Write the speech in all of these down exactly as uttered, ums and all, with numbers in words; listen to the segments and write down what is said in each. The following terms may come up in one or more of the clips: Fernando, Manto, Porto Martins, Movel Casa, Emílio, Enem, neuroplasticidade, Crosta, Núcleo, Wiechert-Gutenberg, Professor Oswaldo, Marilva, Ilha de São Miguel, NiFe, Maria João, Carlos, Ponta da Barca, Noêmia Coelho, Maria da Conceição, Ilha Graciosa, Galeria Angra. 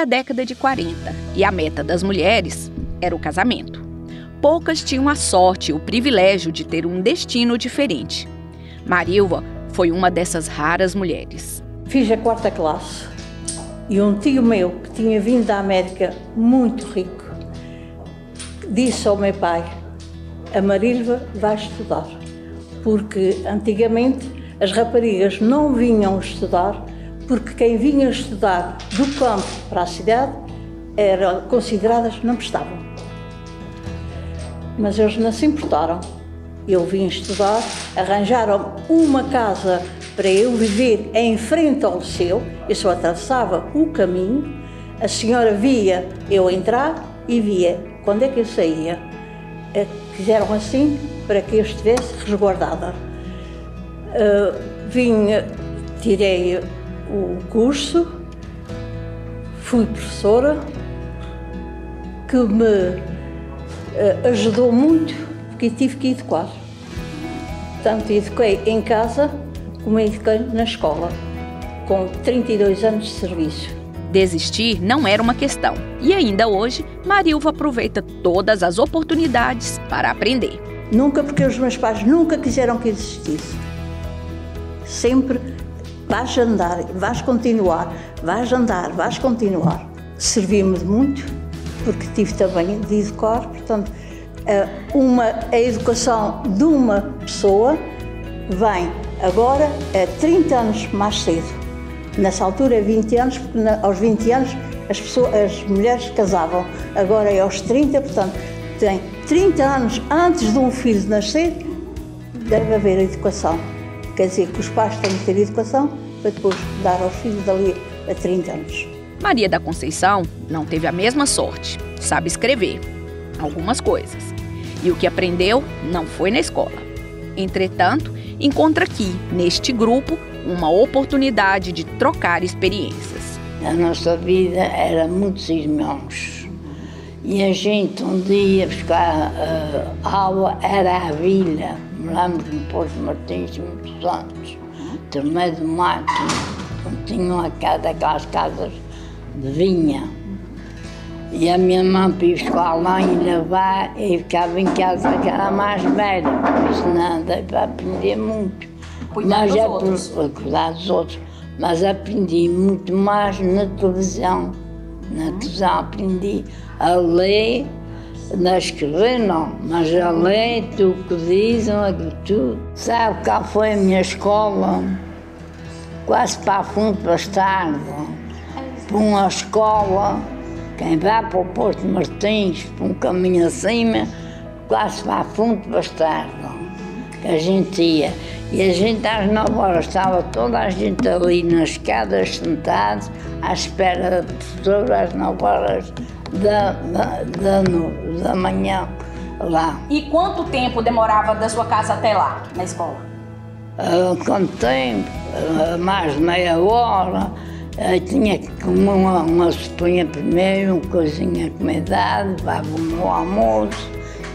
era a década de quarenta e a meta das mulheres era o casamento. Poucas tinham a sorte e o privilégio de ter um destino diferente. Marilva foi uma dessas raras mulheres. Fiz a quarta classe e um tio meu, que tinha vindo da América muito rico, disse ao meu pai: a Marilva vai estudar, porque antigamente as raparigas não vinham estudar, porque quem vinha estudar do campo para a cidade eram consideradas não prestavam. Mas eles não se importaram. Eu vim estudar, arranjaram uma casa para eu viver em frente ao liceu, eu só atravessava o caminho, a senhora via eu entrar e via quando é que eu saía. Fizeram assim para que eu estivesse resguardada. Uh, vim, tirei o curso, fui professora, que me uh, ajudou muito, porque tive que educar. Tanto eduquei em casa como eduquei na escola, com trinta e dois anos de serviço. Desistir não era uma questão e ainda hoje Marilva aproveita todas as oportunidades para aprender. Nunca, porque os meus pais nunca quiseram que existisse. Sempre vais andar, vais continuar, vais andar, vais continuar. Servi-me de muito, porque tive também de educar, portanto, uma, a educação de uma pessoa vem agora a trinta anos mais cedo. Nessa altura, é vinte anos, porque aos vinte anos as, pessoas, as mulheres casavam. Agora é aos trinta, portanto, tem trinta anos antes de um filho nascer, deve haver educação. Quer dizer que os pais têm que ter educação para depois dar aos filhos dali a trinta anos. Maria da Conceição não teve a mesma sorte. Sabe escrever algumas coisas. E o que aprendeu não foi na escola. Entretanto, encontra aqui, neste grupo, uma oportunidade de trocar experiências. A nossa vida era muitos irmãos e a gente um dia buscar uh, aula era a vila. Me lembro no Porto Martins, muitos anos, no meio do mato, tinham aquelas casas de vinha. E a minha mãe ia buscar lá e levar e ficava em casa, que era mais velha, por isso não dei para aprender muito. Mas é por cuidar dos outros, mas aprendi muito mais na televisão. Na televisão aprendi a ler, a escrever não, mas a ler tudo o que dizem, aquilo tudo. Sabe qual foi a minha escola? Quase para fundo, para tarde, para uma escola, quem vai para o Porto Martins, para um caminho acima, quase para fundo, para tarde, que a gente ia. E a gente às nove horas estava toda a gente ali nas escadas sentados à espera da professora às nove horas da, da, da, da manhã lá. E quanto tempo demorava da sua casa até lá, na escola? Uh, quanto tempo? Uh, mais meia hora. Uh, tinha que comer uma, uma sopinha primeiro, uma coisinha comedada, dava o meu almoço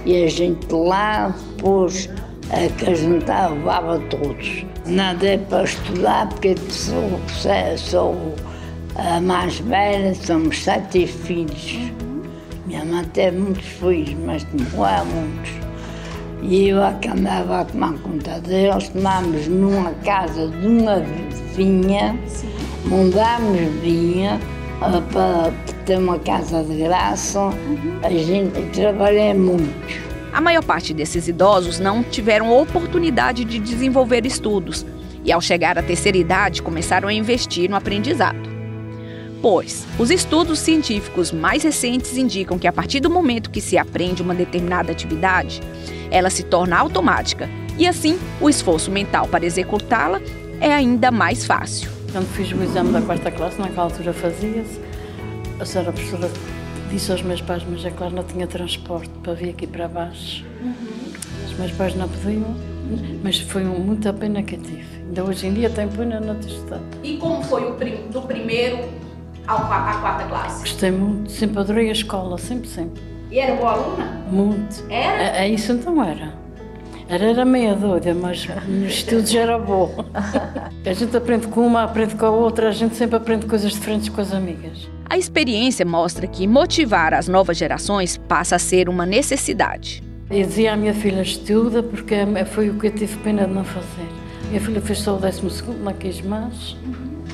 e a gente lá depois a que a gente levava todos. Nada é para estudar, porque sou, sou a mais velha, somos sete filhos. Minha mãe teve muitos filhos, mas não é muitos. E eu que andava a tomar conta deles, tomámos numa casa de uma vinha, mudámos vinha para ter uma casa de graça. A gente trabalhou muito. A maior parte desses idosos não tiveram oportunidade de desenvolver estudos e, ao chegar à terceira idade, começaram a investir no aprendizado. Pois, os estudos científicos mais recentes indicam que, a partir do momento que se aprende uma determinada atividade, ela se torna automática e, assim, o esforço mental para executá-la é ainda mais fácil. Quando fiz o exame da quarta classe, naquela altura fazia-se, a senhora professora disse aos meus pais, mas é claro, não tinha transporte para vir aqui para baixo. Uhum. Os meus pais não podiam, mas foi muita pena que eu tive. Ainda hoje em dia tenho pena não ter estudado. E como foi o prim do primeiro ao, à quarta classe? Gostei muito, sempre adorei a escola, sempre, sempre. E era boa aluna? Muito. Era? É, é isso então era. Era meia doida, mas nos estudos era bom. A gente aprende com uma, aprende com a outra, a gente sempre aprende coisas diferentes com as amigas. A experiência mostra que motivar as novas gerações passa a ser uma necessidade. Eu dizia à minha filha, estuda, porque foi o que eu tive pena de não fazer. Minha filha fez só o décimo segundo, não quis mais.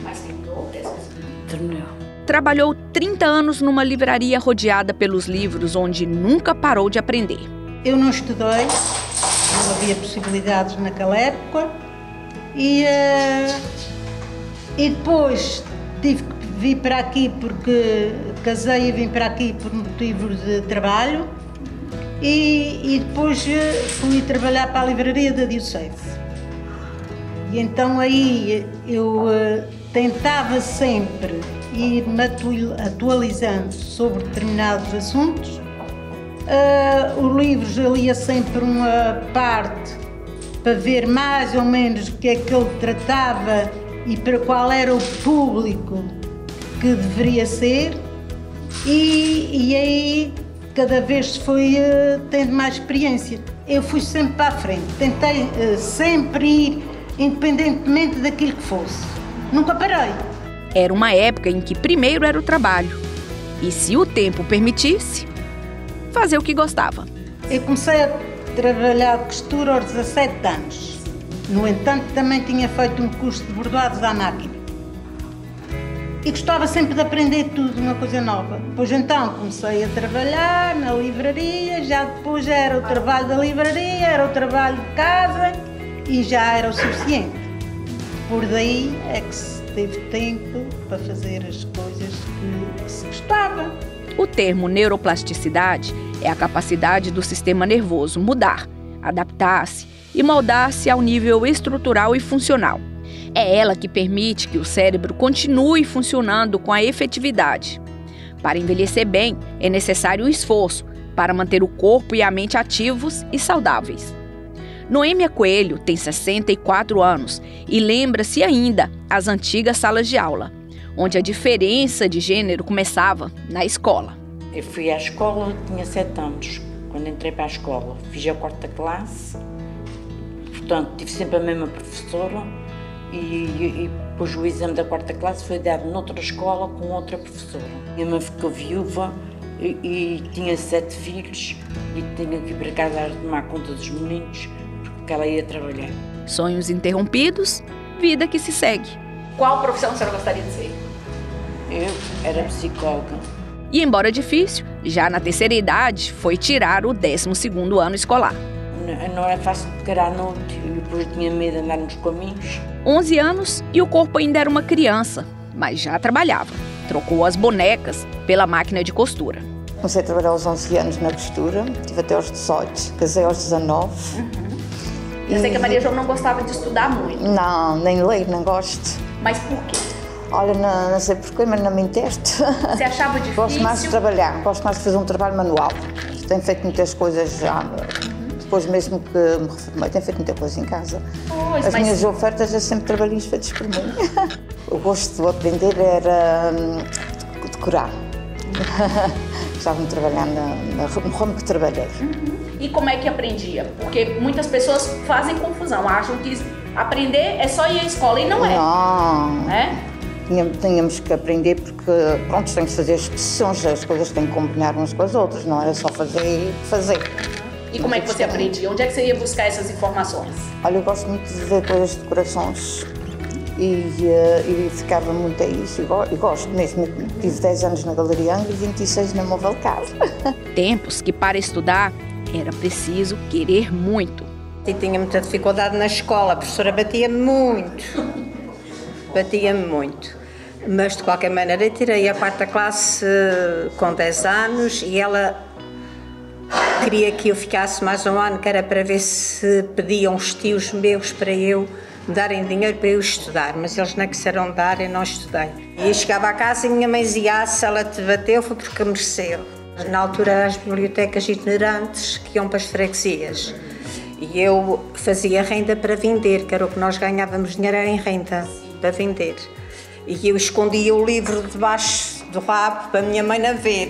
Mas terminou o décimo segundo? Terminou. Trabalhou trinta anos numa livraria rodeada pelos livros, onde nunca parou de aprender. Eu não estudei, não havia possibilidades naquela época. E, uh, e depois tive que vir para aqui porque casei e vim para aqui por motivo de trabalho. E, e depois fui trabalhar para a livraria da Diocese. E então aí eu uh, tentava sempre ir-me atualizando sobre determinados assuntos. Uh, os livros eu lia sempre uma parte para ver mais ou menos o que é que ele tratava e para qual era o público que deveria ser. E, e aí cada vez foi uh, tendo mais experiência. Eu fui sempre para a frente, tentei uh, sempre ir independentemente daquilo que fosse. Nunca parei. Era uma época em que primeiro era o trabalho e, se o tempo permitisse, fazer o que gostava. Eu comecei a trabalhar de costura aos dezassete anos. No entanto, também tinha feito um curso de bordados à máquina. E gostava sempre de aprender tudo, uma coisa nova. Pois então comecei a trabalhar na livraria, já depois já era o trabalho da livraria, era o trabalho de casa e já era o suficiente. Por daí é que se teve tempo para fazer as coisas que se gostava. O termo neuroplasticidade é a capacidade do sistema nervoso mudar, adaptar-se e moldar-se ao nível estrutural e funcional. É ela que permite que o cérebro continue funcionando com a efetividade. Para envelhecer bem, é necessário um esforço para manter o corpo e a mente ativos e saudáveis. Noêmia Coelho tem sessenta e quatro anos e lembra-se ainda as antigas salas de aula, onde a diferença de gênero começava na escola. Eu fui à escola, tinha sete anos, quando entrei para a escola. Fiz a quarta classe, portanto, tive sempre a mesma professora. E, e, e depois o exame da quarta classe foi dado noutra escola com outra professora. Minha mãe ficou viúva e, e tinha sete filhos e tinha que ir para casa a tomar conta dos meninos porque ela ia trabalhar. Sonhos interrompidos, vida que se segue. Qual profissão a senhora gostaria de ser? Eu era psicóloga. E embora difícil, já na terceira idade foi tirar o décimo segundo ano escolar. Não era fácil porque era à noite e depois eu tinha medo de andar nos caminhos. onze anos e o corpo ainda era uma criança, mas já trabalhava. Trocou as bonecas pela máquina de costura. Comecei a trabalhar aos onze anos na costura, estive até aos dezoito, casei aos dezanove. Uhum. Eu e... sei que a Maria João não gostava de estudar muito. Não, nem ler, não gosto. Mas por quê? Olha, não, não sei porquê, mas não me interesso. Você achava difícil? Gosto mais de trabalhar, gosto mais de fazer um trabalho manual. Tenho feito muitas coisas já. Depois mesmo que me reformei, tenho feito muita coisa em casa. Pois, As mas... minhas ofertas já sempre trabalhinhos feitos por mim. O gosto de aprender era um, decorar. Uhum. Estava-me trabalhando no ramo que trabalhei. Uhum. E como é que aprendia? Porque muitas pessoas fazem confusão, acham que aprender é só ir à escola e não é. Não. É? Tínhamos que aprender porque, pronto, tem que fazer as sessões, as coisas têm que combinar umas com as outras, não era só fazer e fazer. E como é que você aprendia? Onde é que você ia buscar essas informações? Olha, eu gosto muito de ver coisas de decorações e, uh, e ficava muito a isso. E gosto mesmo. Tive dez anos na Galeria Angra e vinte e seis na Movel Casa. Tempos que para estudar era preciso querer muito. E tinha muita dificuldade na escola. A professora batia-me muito. Batia-me muito. Mas, de qualquer maneira, eu tirei a quarta classe com dez anos e ela... Queria que eu ficasse mais um ano, que era para ver se pediam os tios meus para eu darem dinheiro para eu estudar, mas eles não quiseram dar e não estudei. E eu chegava a casa e minha mãe dizia, ah, se ela te bateu foi porque mereceu. Na altura eram as bibliotecas itinerantes que iam para as freguesias e eu fazia renda para vender, que era o que nós ganhávamos dinheiro era em renda, para vender. E eu escondia o livro debaixo do rabo para a minha mãe não ver.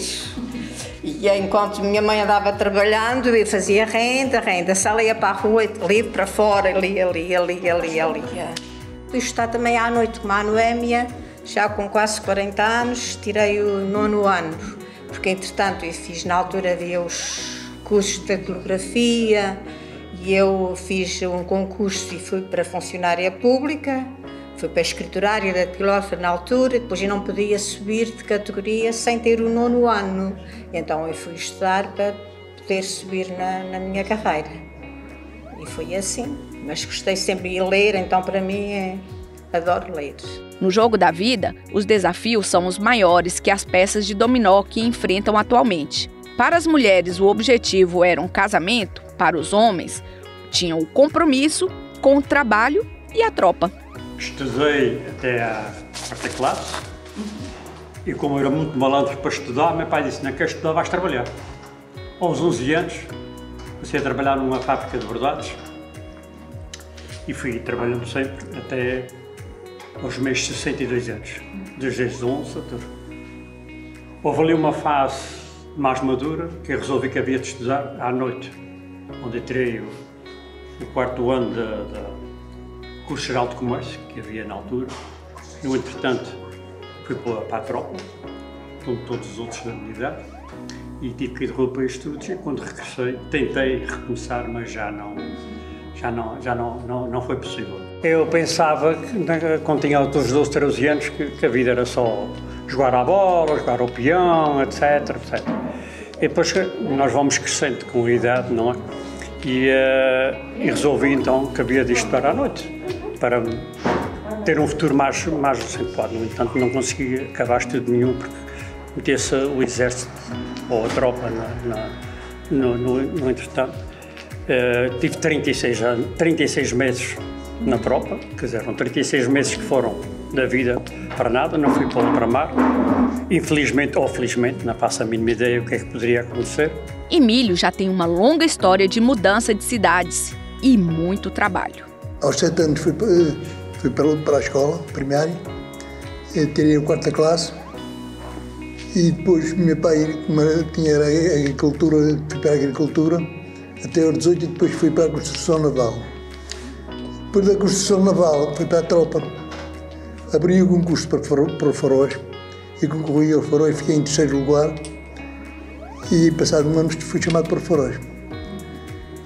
E enquanto minha mãe andava trabalhando, eu fazia renda, renda. Se ela ia para a rua, livre para fora, ali, ali, ali, ali, ali. Isto está também à noite, como a Noêmia, já com quase quarenta anos, tirei o nono ano. Porque, entretanto, eu fiz, na altura, havia os cursos de datilografia, e eu fiz um concurso e fui para funcionária pública. Fui para a escriturária da datilógrafa na altura, depois eu não podia subir de categoria sem ter o nono ano. Então eu fui estudar para poder subir na, na minha carreira. E foi assim. Mas gostei sempre de ler, então para mim é... adoro ler. No jogo da vida, os desafios são os maiores que as peças de dominó que enfrentam atualmente. Para as mulheres, o objetivo era um casamento, para os homens, tinham o compromisso com o trabalho e a tropa. Estudei até a quarta classe e, como eu era muito malandro para estudar, meu pai disse: não queres estudar, vais trabalhar. Aos onze anos, comecei a trabalhar numa fábrica de bordados e fui trabalhando sempre até aos meus sessenta e dois anos, desde os onze até hoje. Houve ali uma fase mais madura que eu resolvi que havia de estudar à noite, onde eu tirei o, o quarto ano da curso geral de comércio que havia na altura. No entretanto, fui para a tropa, como todos os outros da minha idade, e tive que ir de roupa para estudos. E quando regressei, tentei recomeçar, mas já não, já não, já não, não, não foi possível. Eu pensava, que, quando tinha os doze, treze anos, que, que a vida era só jogar à bola, jogar ao peão, etcétera, etcétera. E depois nós vamos crescendo com a idade, não é? E, uh, e resolvi então que havia de estudar à noite, para ter um futuro mais, mais acentuado. No entanto, não consegui acabar estudo nenhum, porque metesse o exército ou a tropa na, na, no, no, no entretanto. Uh, tive trinta e seis anos, trinta e seis meses na tropa, quer dizer, eram trinta e seis meses que foram da vida para nada, não fui para, para mar. Infelizmente ou felizmente, não faço a mínima ideia o que é que poderia acontecer. Emílio já tem uma longa história de mudança de cidades e muito trabalho. Aos sete anos fui, fui para a escola primária, tirei a quarta classe e depois meu pai, como tinha agricultura, fui para a agricultura até aos dezoito e depois fui para a construção naval. Depois da construção naval fui para a tropa, abri o concurso para o faróis e concorri ao faróis, fiquei em terceiro lugar e passado um ano fui chamado para o faróis.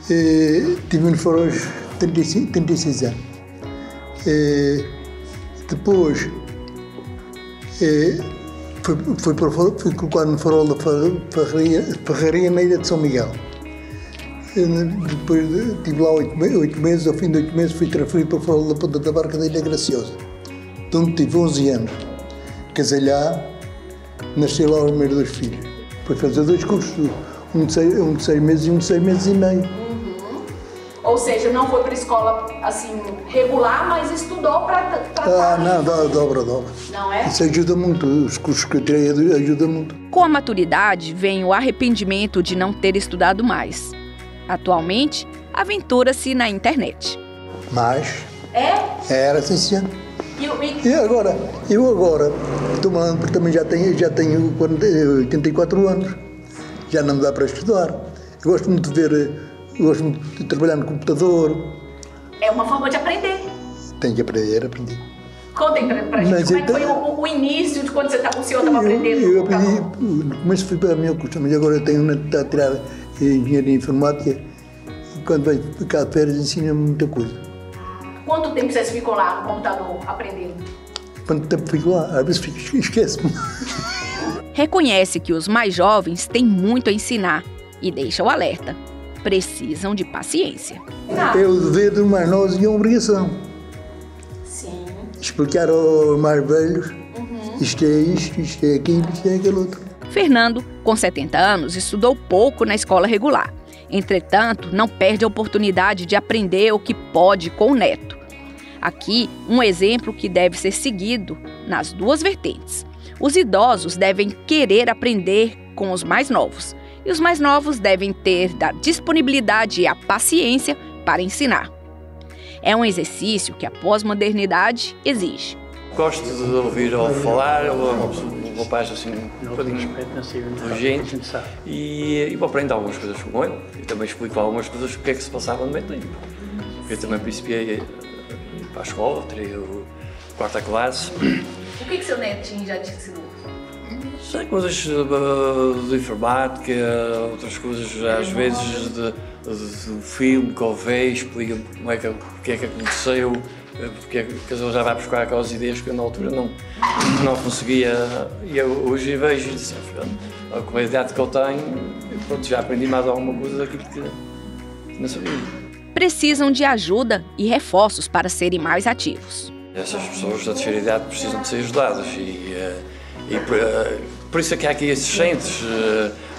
Tive no faróis trinta e cinco, trinta e seis anos. E depois e fui, fui, para, fui colocado no farol da ferraria na Ilha de São Miguel. E depois estive lá oito meses, ao fim de oito meses fui transferido para o farol da Ponta da Barca da Ilha Graciosa, de onde tive onze anos. Casei lá, nasci lá os meus dois filhos. Fui fazer dois cursos, um de seis, um de seis meses e um de seis meses e meio. Ou seja, não foi para a escola assim regular, mas estudou para tratar... Ah, não, dá, dobra, dobra. Não é? Isso ajuda muito, os cursos que eu tirei ajudam muito. Com a maturidade vem o arrependimento de não ter estudado mais. Atualmente, aventura-se na internet. Mas... É? Era assim, sim. E, e... e agora, eu agora, estou malando porque também já tenho, já tenho oitenta e quatro anos. Já não me dá para estudar. Eu gosto muito de ver... Gosto muito de trabalhar no computador. É uma forma de aprender. Tem que aprender, aprendi. Contem pra, pra gente, como é que foi o, o início de quando você tá, o senhor estava aprendendo? Eu, eu aprendi, no começo fui para a minha curso, mas agora eu tenho a tirar engenharia informática e quando vai ficar de férias ensina-me muita coisa. Quanto tempo vocês ficam lá no computador aprendendo? Quanto tempo fico lá? Às vezes esqueço-me. Reconhece que os mais jovens têm muito a ensinar e deixa o alerta. Precisam de paciência. É o dever dos mais novos e a obrigação. Sim. Explicar aos mais velhos, uhum. Isto é isto, isto é aquilo, isto é aquele outro. Fernando, com setenta anos, estudou pouco na escola regular. Entretanto, não perde a oportunidade de aprender o que pode com o neto. Aqui, um exemplo que deve ser seguido nas duas vertentes. Os idosos devem querer aprender com os mais novos. E os mais novos devem ter da disponibilidade e a paciência para ensinar. É um exercício que a pós-modernidade exige. Gosto de ouvir ou falar, ou um rapaz assim, um bocadinho urgente, e, e vou aprender algumas coisas com ele e também explico algumas coisas o que é que se passava no meio tempo. Eu também principiei para a escola, tirei a quarta classe. O que é que seu netinho já te ensinou? Sei, coisas de, de informática, outras coisas às vezes de, de, do filme que eu vejo, explica como é que, que é que aconteceu, porque ele já vai buscar aquelas ideias que eu na altura não, não conseguia. E eu hoje vejo e disse, ah, com a idade que eu tenho, pronto, já aprendi mais alguma coisa daquilo que não sabia. Precisam de ajuda e reforços para serem mais ativos. Essas pessoas da terceira idade precisam de ser ajudadas e, e por, por isso é que há aqui esses centros.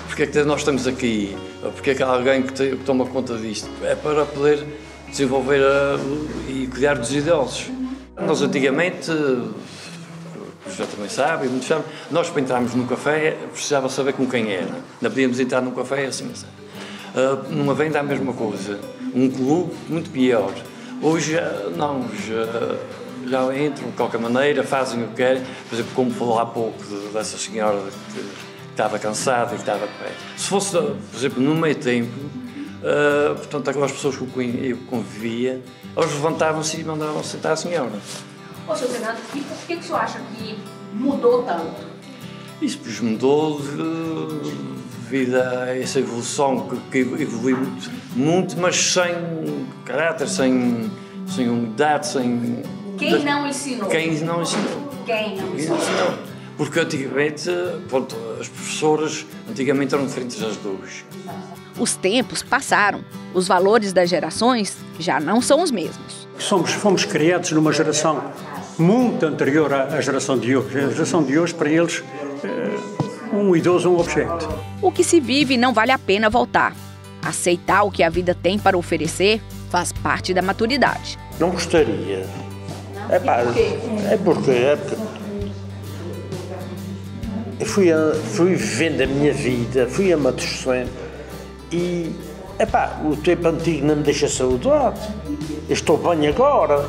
Porque é que nós estamos aqui? Porque é que há alguém que, te, que toma conta disto? É para poder desenvolver a, e cuidar dos idosos. Nós antigamente, já também sabem, muitos sabem, nós para entrarmos num café precisava saber com quem era. Não podíamos entrar num café assim, assim. Numa venda a mesma coisa, um clube muito pior. Hoje não, já, já entram de qualquer maneira, fazem o que querem. Por exemplo, como falou há pouco de, dessa senhora que, que estava cansada e que estava com ela. Se fosse, por exemplo, no meio tempo, uh, portanto, aquelas pessoas que eu convivia, elas levantavam-se e mandavam sentar a senhora. Ô, senhor Fernando, e por que, que o senhor acha que mudou tanto? Isso, pois, mudou de, devido a essa evolução, que, que evoluiu muito, muito, mas sem caráter, sem, sem humildade, sem... Quem não ensinou? Quem não ensinou? Quem não ensinou? Porque antigamente, pronto, as professoras antigamente eram diferentes das duas. Os tempos passaram, os valores das gerações já não são os mesmos. Somos, fomos criados numa geração muito anterior à, à geração de hoje. A geração de hoje, para eles, é, um idoso é um objeto. O que se vive não vale a pena voltar. Aceitar o que a vida tem para oferecer faz parte da maturidade. Não gostaria. É, pá, é porque é eu fui, a, fui vivendo a minha vida, fui amadurecendo e é pá, o tempo antigo não me deixa saudade. Eu estou bem agora.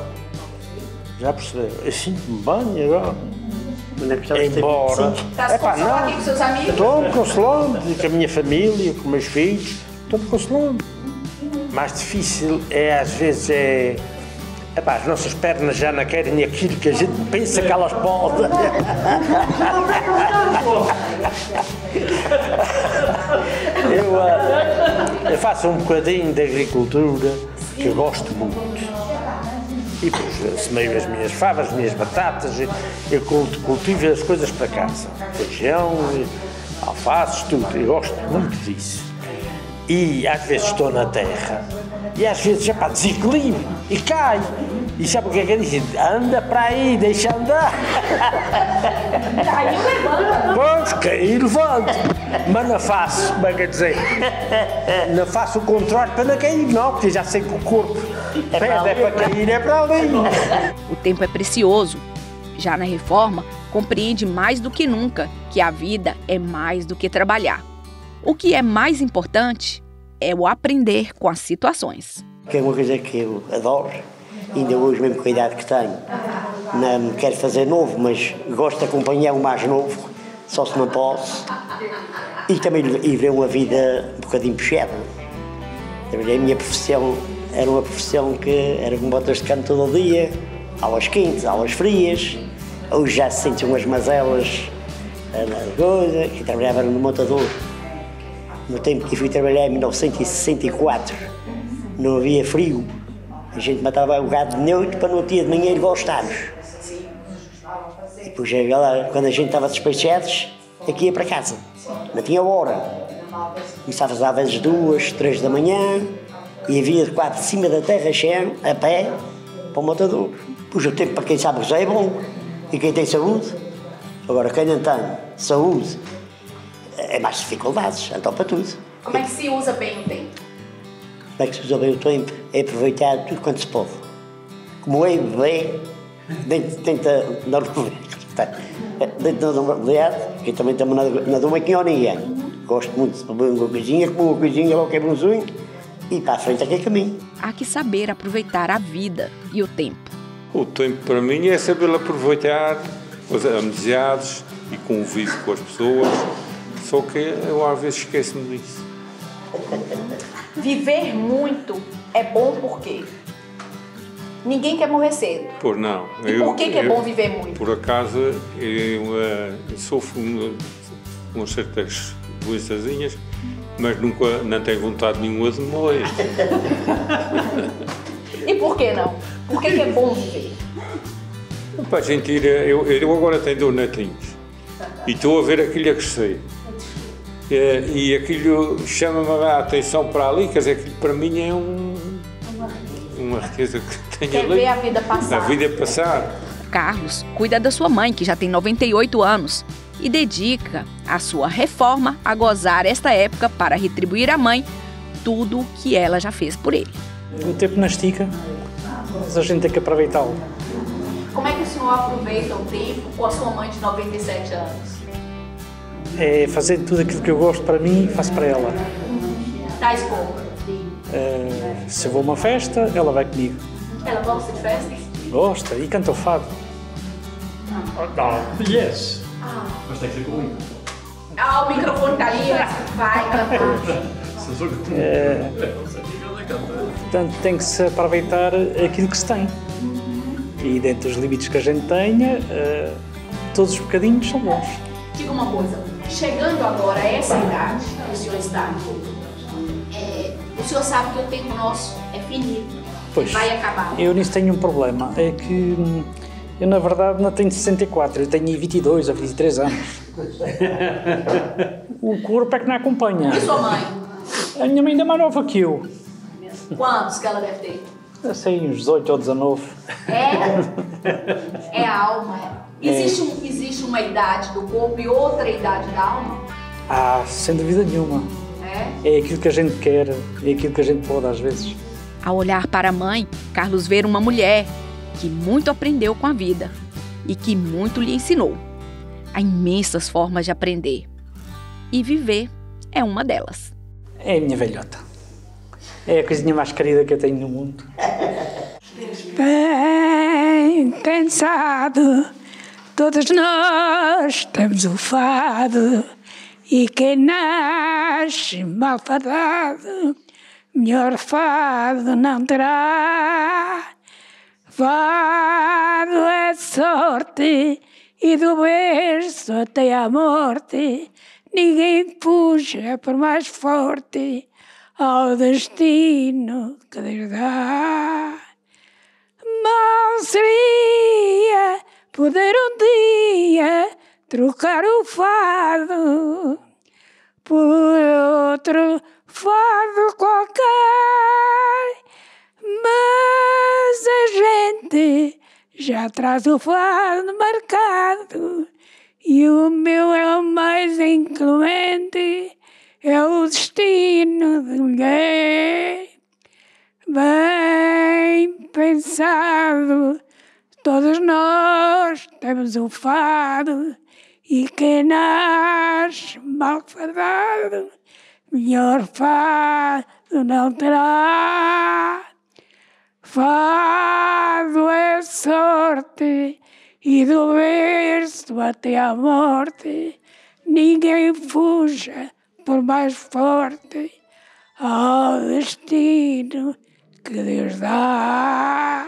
Já percebeu? Eu sinto-me bem agora. É embora. É pá, não. Com seus amigos? Estou-me consolando com a minha família, com meus filhos. Estou-me consolando. Mais difícil é, às vezes, é. Epá, as nossas pernas já não querem aquilo que a gente pensa que elas podem. Eu, eu faço um bocadinho de agricultura, que eu gosto muito. E pois, semeio as minhas favas, as minhas batatas, eu cultivo as coisas para casa. Feijão, alfaces, tudo. Eu gosto muito disso. E às vezes estou na terra. E às vezes é para desequilíbrio e cai. E sabe o que é que ele diz? Anda para aí, deixa andar. Caiu, levanta. Pois, caí, levanta. Mas não faço, como é que eu dizer? Não faço o contrário para não cair, não, porque já sei que o corpo é para, é para cair, é para ali. O tempo é precioso. Já na reforma, compreende mais do que nunca que a vida é mais do que trabalhar. O que é mais importante é o aprender com as situações. Que é uma coisa que eu adoro, ainda hoje mesmo com a idade que tenho. Não quero fazer novo, mas gosto de acompanhar o mais novo, só se não posso. E também viver uma vida um bocadinho puxada. Também a minha profissão era uma profissão que era com botas de cano todo o dia, aulas quentes, aulas frias. Hoje já se sente umas mazelas, coisa, que trabalhava no montador. No tempo que fui trabalhar, em mil novecentos e sessenta e quatro, não havia frio. A gente matava o gado de noite para no dia de manhã ir voltarmos. E depois, quando a gente estava despachados, aqui ia para casa. Não tinha hora. Começavas às vezes duas, três da manhã, e havia de quatro de cima da terra, cheio, a pé, para o matador. Pois o tempo, para quem sabe, já é bom. E quem tem saúde? Agora, quem não tem saúde, é mais dificuldades, então para tudo. Como é que se usa bem o tempo? Como é que se usa bem o tempo? É aproveitar tudo quanto se pode. Como é bem, dentro da normalidade, dentro da normalidade, que também não dou uma quinha a ninguém. Gosto muito de beber uma coisinha, comer uma coisinha, qualquer bonzinho, e para a frente aquele caminho. Há que saber aproveitar a vida e o tempo. O tempo para mim é saber aproveitar os amizades, e convivo com as pessoas, só que eu às vezes esqueço-me disso. Viver muito é bom por quê? Ninguém quer morrer cedo. Por não. E eu, por que, que é eu, bom viver muito? Por acaso, eu uh, sofro com certas doençazinhas, mas nunca, não tenho vontade nenhuma de morrer. E por que não? Por que, que é bom viver? Para a gente ir, eu, eu agora tenho dois netinhos e estou a ver aquilo a crescer. É, e aquilo chama-me a atenção para ali, quer dizer, aquilo para mim é um, uma riqueza que tenho. Quer ali. Quer ver a vida passar. A vida passar. Carlos cuida da sua mãe, que já tem noventa e oito anos, e dedica a sua reforma a gozar esta época para retribuir à mãe tudo o que ela já fez por ele. O tempo não estica, mas a gente tem que aproveitá-lo. Como é que o senhor aproveita o tempo com a sua mãe de noventa e sete anos? É fazer tudo aquilo que eu gosto para mim, faço para ela. Tais como? É, se eu vou a uma festa, ela vai comigo. Ela gosta de festas? Gosta, e canta o fado. Ah, yes! Ah. Mas tem que ser comigo. Ah, o microfone tá ali, vai cantar. É, portanto, tem que se aproveitar aquilo que se tem. E dentro dos limites que a gente tenha, uh, todos os bocadinhos são bons. Diga uma coisa, chegando agora a essa idade que o senhor está, é, o senhor sabe que o tempo nosso é finito, pois, vai acabar. Eu nisso tenho um problema, é que eu na verdade não tenho sessenta e quatro, eu tenho vinte e dois ou vinte e três anos. O corpo é que não acompanha. E sua mãe? A minha mãe ainda é mais nova que eu. Quantos que ela deve ter? Assim, uns dezoito ou dezanove. É? É a alma. Existe, é. Um, existe uma idade do corpo e outra idade da alma? Ah, sem dúvida nenhuma. É? É aquilo que a gente quer, é aquilo que a gente pode às vezes. Ao olhar para a mãe, Carlos vê uma mulher que muito aprendeu com a vida e que muito lhe ensinou. Há imensas formas de aprender. E viver é uma delas. É a minha velhota. É a coisinha mais querida que eu tenho no mundo. Bem, quem sabe, todos nós temos o fado. E quem nasce mal fadado, melhor fado não terá. Fado é sorte, e do berço até à morte, ninguém puxa por mais forte. Ao destino que Deus dá, mal seria poder um dia trocar o fado por outro fado qualquer, mas a gente já traz o fado marcado e o meu é o mais inclemente. É o destino de ninguém. Bem pensado, todos nós temos um fado. E quem nasce mal fadado, melhor fado não terá. Fado é sorte, e do berço até à morte, ninguém fuja por mais forte, ao destino que Deus dá.